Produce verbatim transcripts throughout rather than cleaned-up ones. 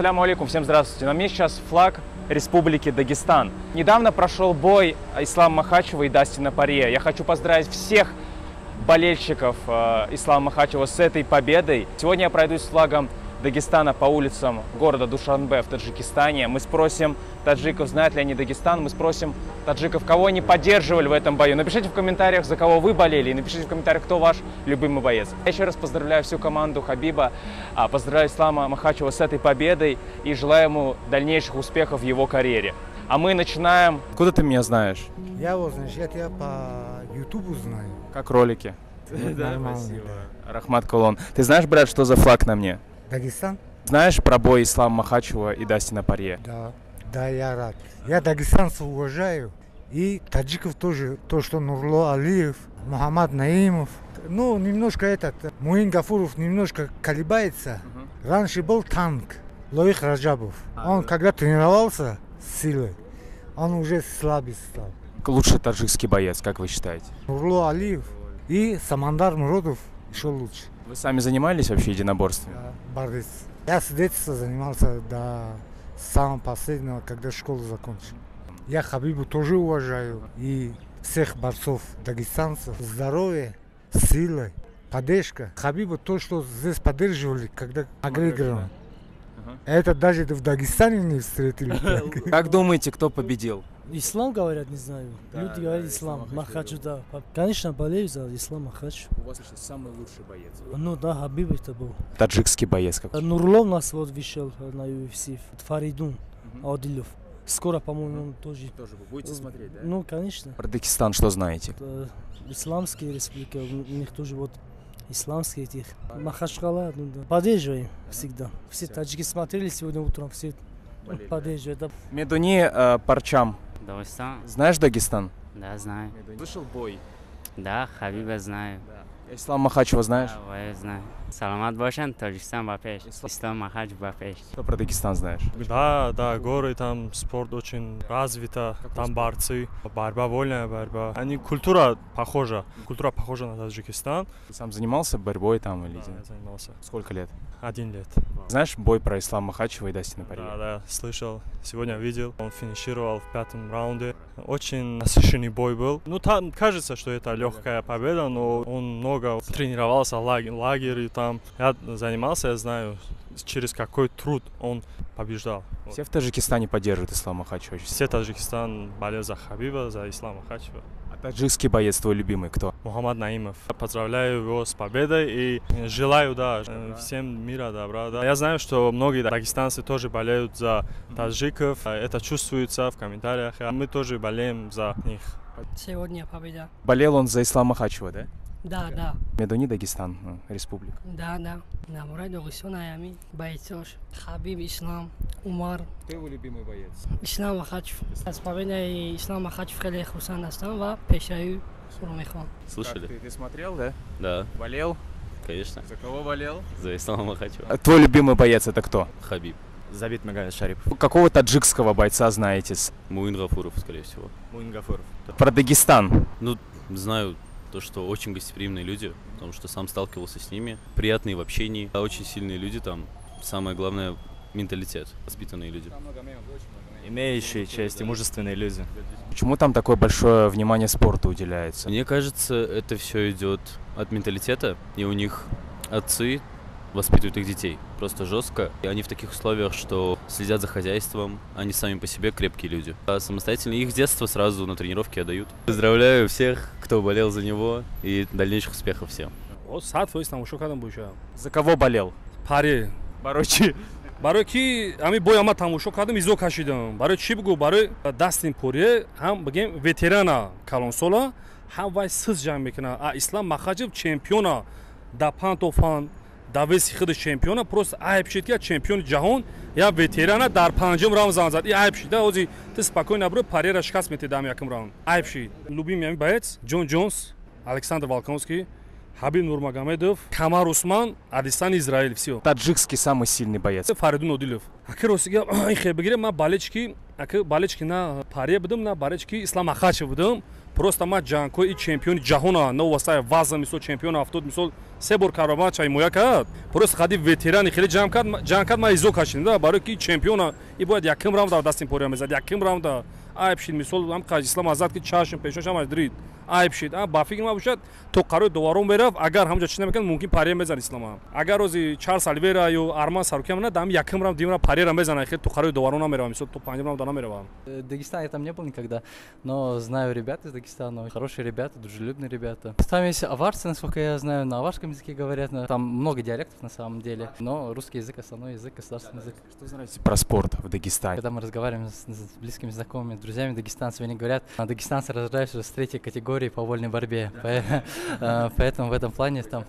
Ассаляму алейкум, всем здравствуйте. На мне сейчас флаг Республики Дагестан. Недавно прошел бой Ислама Махачева и Дастина Пория. Я хочу поздравить всех болельщиков э, Ислама Махачева с этой победой. Сегодня я пройдусь с флагом Дагестана по улицам города Душанбе в Таджикистане. Мы спросим таджиков, знают ли они Дагестан. Мы спросим таджиков, кого они поддерживали в этом бою. Напишите в комментариях, за кого вы болели, и напишите в комментариях, кто ваш любимый боец. Я еще раз поздравляю всю команду Хабиба, поздравляю Ислама Махачева с этой победой и желаю ему дальнейших успехов в его карьере. А мы начинаем. Откуда ты меня знаешь? Я его, значит, я по ютубу знаю. Как ролики. Да, спасибо. Рахмат Колон. Ты знаешь, брат, что за флаг на мне? Дагестан? Знаешь про бой Ислама Махачева и Дастина Пория? Да, да, я рад. Я дагестанцев уважаю. И таджиков тоже. То, что Нурло Алиев, Мухаммад Наимов. Ну, немножко этот, Муин Гафуров немножко колебается. Угу. Раньше был танк Лоик Раджабов. А, он да. Когда тренировался с силой, он уже слабее стал. Лучший таджикский боец, как вы считаете? Нурло Алиев и Самандар Муродов еще лучше. Вы сами занимались вообще единоборством? Да, борец. Я с детства занимался до самого последнего, когда школу закончил. Я Хабибу тоже уважаю. И всех борцов дагестанцев. Здоровье, силы, поддержка. Хабибу то, что здесь поддерживали, когда Агрегором. Это даже в Дагестане не встретили. Как думаете, кто победил? Ислам говорят, не знаю. Да, люди да, говорят Ислам, Ислам Махачев, да. Конечно, болею за Ислам Махачев. У вас сейчас самый лучший боец. Ну да, Хабиб это был. Таджикский боец какой? Нурлов нас вот вышел на ю эф си, Фаридун угу. Адилев. Скоро, по-моему, он тоже. Тоже вы будете смотреть, да? Ну, конечно. Про Дагестан что знаете? Исламские республики, у них тоже вот исламские этих. Махачкала, ну да. Поддерживаем всегда. Все таджики смотрели сегодня утром, все поддерживают. Да. Медуни э, Парчам. Дагестан. Знаешь Дагестан? Да, знаю. Слышал бой? Да, Хабиба знаю. Да. Ислам Махачева знаешь? Да, я знаю. Саламат Башан, Таджикистан Бапеш. Ислам Махачев Бапеш. Что про Дагестан знаешь? Да, да, горы, там спорт очень развита, там борцы, борьба, вольная борьба. Они, культура похожа, культура похожа на Таджикистан. Ты сам занимался борьбой там или? Да, я занимался. Сколько лет? Один лет. Знаешь бой про Ислама Махачева и Дастина Пория? Да, да, слышал, сегодня видел, он финишировал в пятом раунде. Очень насыщенный бой был. Ну, там кажется, что это легкая победа, но он много тренировался, лагерь, лагерь, там я занимался, я знаю, через какой труд он побеждал. Все в Таджикистане поддерживают Ислама Махачева? Все Таджикистан болел за Хабиба, за Ислама Махачева. А таджикский боец твой любимый кто? Мухаммад Наимов. Поздравляю его с победой и желаю, да, всем мира, добра. Да. Я знаю, что многие дагестанцы тоже болеют за таджиков. Это чувствуется в комментариях. Мы тоже болеем за них. Сегодня победа. Болел он за Ислама Махачева, да? Да, да. Медуни Дагестан, республика. Да, да. На Мурай-Догусюнаями, бойцёж, Хабиб, Ислам, Умар. Ты его любимый боец? Ислам Махачев. С победой Ислам Махачев, Хеле Хусан Астан, Ва, Пешаю, Сурумехон. Слышали? Ты, ты смотрел, да? Да. Болел? Конечно. За кого болел? За Ислама Махачева. А твой любимый боец это кто? Хабиб. Забит Магомед Шарипов. Какого таджикского бойца знаете? Муин Гафуров, скорее всего. Муин Гафуров. Да. Про Дагестан? Ну, знаю. То, что очень гостеприимные люди, потому что сам сталкивался с ними, приятные в общении, очень сильные люди там, самое главное менталитет, воспитанные люди. Имеющие честь и мужественные люди. Почему там такое большое внимание спорту уделяется? Мне кажется, это все идет от менталитета, и у них отцы воспитывают их детей просто жестко, и они в таких условиях, что следят за хозяйством, они сами по себе крепкие люди, а самостоятельно их с детства сразу на тренировки отдают. Поздравляю всех, кто болел за него, и дальнейших успехов всем. За кого болел? Пари. Барочи. Барочи, ами бояма там ушел, когда мы изокашидем. Барочи бегу, бары Дастин Пория, хам бегем ветерана колонсола, хам вай сызжам мекина, а Ислам Махачев чемпиона да пантофан. Дависи худо чемпиона просто айпшит я чемпион джахон я ветерана дар панчем раунд занзад и айпшит да ози ты спокойно бру парера шкас мете дам яким раунд айпшит любимый боец Джон Джонс, Александр Волковский, Хабиб Нурмагомедов, Камар Усман, Адистан Израиль все. Таджикский самый сильный боец. Фаридун Одилов. Акиросига, их бегрем, а болельщики Ака балечки на Паре будем, на балечки Ислам Махачев будем. Просто мат жанко и чемпион джахона, но васай вазами со чемпиона, автод мисол себор карабан чай муякат. Просто ходи ветераны, хили жанкад, жанкад ма изокашин, да, бароки чемпиона. И будет яким раунда Дастин Пория мезад, яким раунда. Айпшид мисол, ам каж Ислам азад ки чашим пешошам аздрид. Айпшид, а бафиг ма бушад, то карой доваром берав, агар хамжа чина мекан, мумкин Пария мезад Ислама. Агар рози чар сал вера ё арман сарукиам на, дам яким раунда димра Пария ра мезад, хили то карой доваром намерава, мисол то панҷ раунда намерава. Дагестан я там не был никогда, но знаю ребят из Дагестана. Хорошие ребята, дружелюбные ребята. Там есть аварцы, насколько я знаю, на аварском языке говорят. Там много диалектов на самом деле, но русский язык основной язык, государственный язык. Что знаете про спорт в Дагестане? Когда мы разговариваем с, с близкими знакомыми, друзьями дагестанцами, они говорят, дагестанцы рождаются уже с третьей категории по вольной борьбе. Да. Поэтому в этом плане там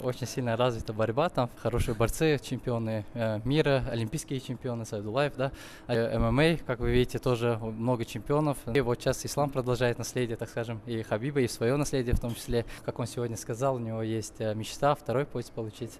очень сильно развита борьба. Там хорошие борцы, чемпионы мира, олимпийские чемпионы, Сайдулаев, да. эм эм а, как вы видите, тоже много чемпионов. И вот сейчас Ислам продолжает наследие, так скажем, и Хабиба, и свое наследие в том числе. Как он сегодня сказал, у него есть мечта второй пояс получить.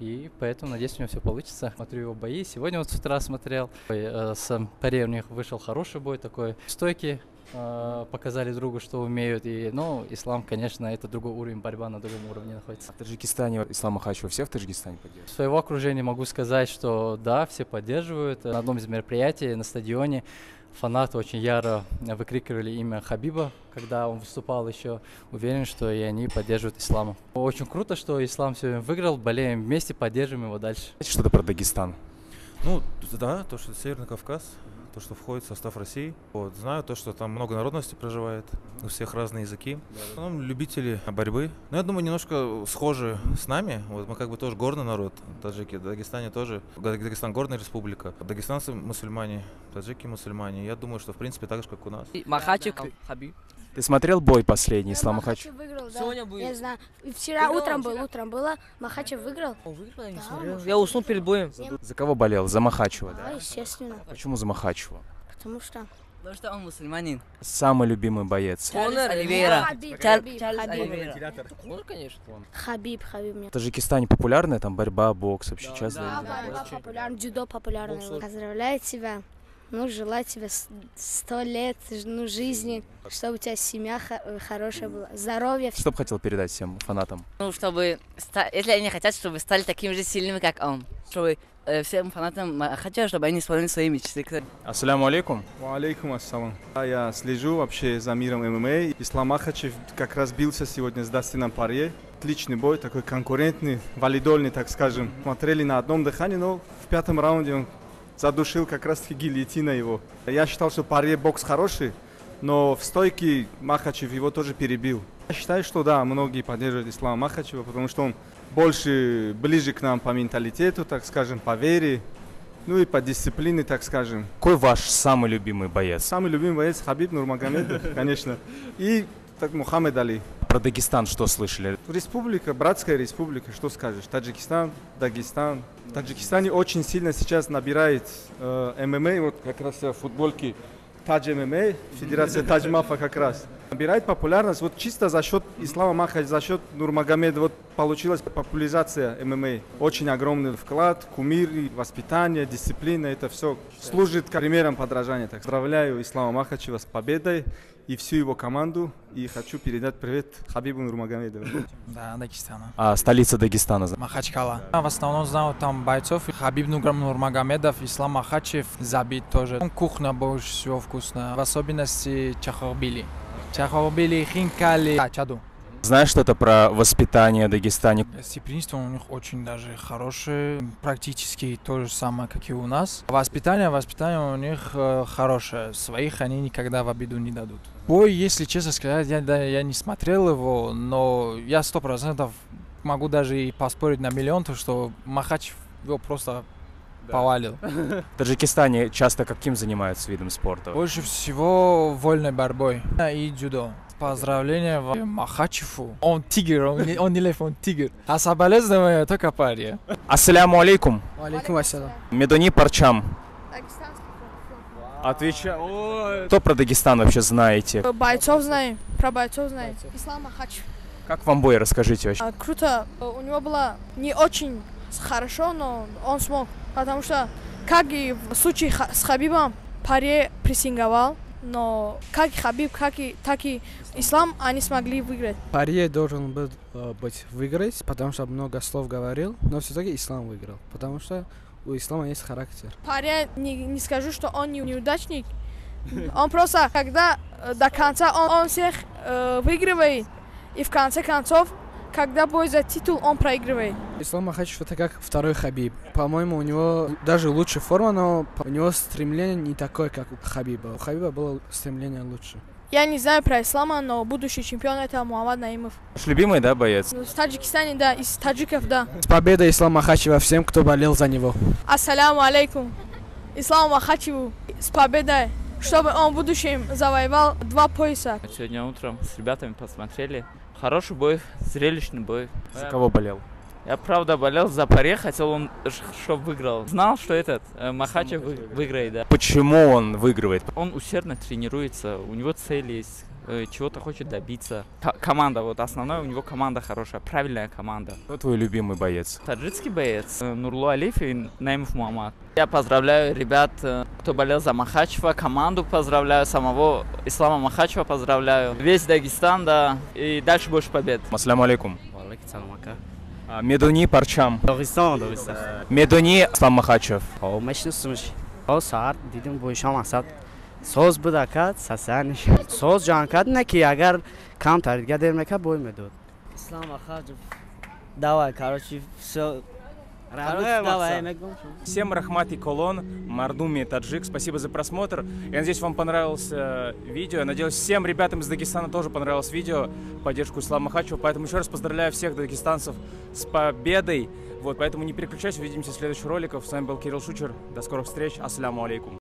И поэтому, надеюсь, у него все получится. Смотрю его бои. Сегодня вот с утра смотрел. С Паре у них вышел хороший бой, такой стойкий. Показали другу, что умеют. И, ну, Ислам, конечно, это другой уровень, борьба на другом уровне находится. В Таджикистане Ислам Махачева все в Таджикистане поддерживают? В своего окружения могу сказать, что да, все поддерживают. На одном из мероприятий на стадионе фанаты очень яро выкрикивали имя Хабиба, когда он выступал еще. Уверен, что и они поддерживают Ислама. Очень круто, что Ислам сегодня выиграл. Болеем вместе, поддержим его дальше. Что-то про Дагестан? Ну, да, то, что Северный Кавказ, то, что входит в состав России. Вот, знаю то, что там много народностей проживает, у всех разные языки. Да, да. В основном любители борьбы. Но я думаю, немножко схожи с нами. Вот мы как бы тоже горный народ, таджики. В Дагестане тоже. Дагестан горная республика. Дагестанцы мусульмане, таджики мусульмане. Я думаю, что в принципе так же, как у нас. Махачев, Хабиб. Ты смотрел бой последний, Ислам Махачев? Махачев выиграл, да. Я знаю. Вчера выиграл, утром был, утром было. Махачев выиграл. Он выиграл, я не смотрел. Я уснул перед боем. За кого болел? За Махачева, да? Да, естественно. Почему за Махачева? Потому что... Потому что он мусульманин. Самый любимый боец. Конор, Оливейра. Хабиб, Хабиб, Хабиб. Конечно, он. Хабиб, Хабиб. В Таджикистане популярная там борьба, бокс вообще часто? Да, борьба популярна, дзюдо популярное. Поздравляю тебя. Ну, желаю тебе сто лет, ну, жизни, чтобы у тебя семья хорошая была, здоровья. Что бы хотел передать всем фанатам? Ну, чтобы, если они хотят, чтобы стали такими же сильными, как он. Чтобы э, всем фанатам хотят, чтобы они исполнили свои мечты. Ассаляму алейкум. Ва алейкум ассалам. Я слежу вообще за миром эм эм а. Ислам Махачев как раз бился сегодня с Дастином Порье. Отличный бой, такой конкурентный, валидольный, так скажем. Смотрели на одном дыхании, но в пятом раунде он... задушил как раз-таки гильотина его. Я считал, что Порье бокс хороший, но в стойке Махачев его тоже перебил. Я считаю, что да, многие поддерживают Ислама Махачева, потому что он больше ближе к нам по менталитету, так скажем, по вере, ну и по дисциплине, так скажем. Какой ваш самый любимый боец? Самый любимый боец Хабиб Нурмагомедов, конечно, и так Мухаммед Али. Про Дагестан что слышали? Республика, братская республика, что скажешь? Таджикистан, Дагестан. В Таджикистане очень сильно сейчас набирает э, эм эм а, вот как раз в футболке Тадж эм эм а, федерация Тадж Мафа как раз. Набирает популярность вот чисто за счет Ислама Махачева, за счет Нурмагомедова вот получилась популяризация эм эм а. Очень огромный вклад, кумир, воспитание, дисциплина, это все служит примером подражания. Так, поздравляю Ислама Махачева с победой и всю его команду, и хочу передать привет Хабибу Нурмагомедову. Да, Дагестана. А столица Дагестана? Махачкала. В основном знаю там бойцов. Хабиб Нурмагомедов, Ислам Махачев забит тоже. Кухня больше всего вкусная, в особенности чахохбили. Чахохбили, хинкали, чаду. Знаешь что-то про воспитание в Дагестане? Степенство у них очень даже хорошее, практически то же самое, как и у нас. Воспитание, воспитание у них хорошее, своих они никогда в обиду не дадут. Бой, если честно сказать, я, да, я не смотрел его, но я сто процентов могу даже и поспорить на миллион, то, что Махачев его просто... повалил. В Таджикистане часто каким занимаются видом спорта? Больше всего вольной борьбой и дзюдо. Поздравления Махачеву. Он тигр, он не, он не лев, он тигр. А соболезнования только Парье. Ассаляму алейкум. Алейкум ассалям. Медуни парчам. Дагестанский парчам. Отвечаю. Что про Дагестан вообще знаете? Бойцов знаем. Про бойцов знаем. Ислам Махачев. Как вам бой, расскажите вообще? А, круто. У него было не очень хорошо, но он смог. Потому что, как и в случае с Хабибом, Пория прессинговал, но как Хабиб, как и, так и Ислам, они смогли выиграть. Пория должен был э, быть выиграть, потому что много слов говорил, но все-таки Ислам выиграл, потому что у Ислама есть характер. Пория, не, не скажу, что он не, неудачник, он просто, когда э, до конца он, он всех э, выигрывает, и в конце концов, когда бой за титул, он проигрывает. Ислам Махачев — это как второй Хабиб. По-моему, у него даже лучше форма, но у него стремление не такое, как у Хабиба. У Хабиба было стремление лучше. Я не знаю про Ислама, но будущий чемпион — это Мухаммад Наимов. Ваш любимый, да, боец? В Таджикистане, да, из таджиков, да. С победой Ислама Махачева всем, кто болел за него. Ассаляму алейкум. Исламу Махачеву с победой, чтобы он в будущем завоевал два пояса. Сегодня утром с ребятами посмотрели. Хороший бой, зрелищный бой. За кого болел? Я правда болел за Пория, хотел он, чтобы выиграл. Знал, что этот э, Махачев вы, выиграет, да. Почему он выигрывает? Он усердно тренируется, у него цель есть, э, чего-то хочет добиться. К команда, вот основная у него команда хорошая, правильная команда. Кто твой любимый боец? Таджикский боец, э, Нурло Алиев и Наимов Мухаммад. Я поздравляю ребят, э, кто болел за Махачева, команду поздравляю, самого Ислама Махачева поздравляю. Весь Дагестан, да, и дальше больше побед. Ассаляму алейкум. Медуни парчам. Дагестан, Дагестан. Медуни Ислам Махачев. О, мощный сумасшедший. О, сад, дидим бойшам асад. Соз будакат, сасаниш. Соз жанкат неки, агар кам таргет дермека бой медуд. Ислам Махачев. Давай, короче, все. Всем рахмат и колон, мардуми таджик, спасибо за просмотр. Я надеюсь, вам понравилось э, видео. Я надеюсь, всем ребятам из Дагестана тоже понравилось видео, поддержку Ислама Махачева. Поэтому еще раз поздравляю всех дагестанцев с победой. Вот, поэтому не переключайтесь, увидимся в следующих роликах. С вами был Кирилл Шучер. До скорых встреч. Ассаляму алейкум.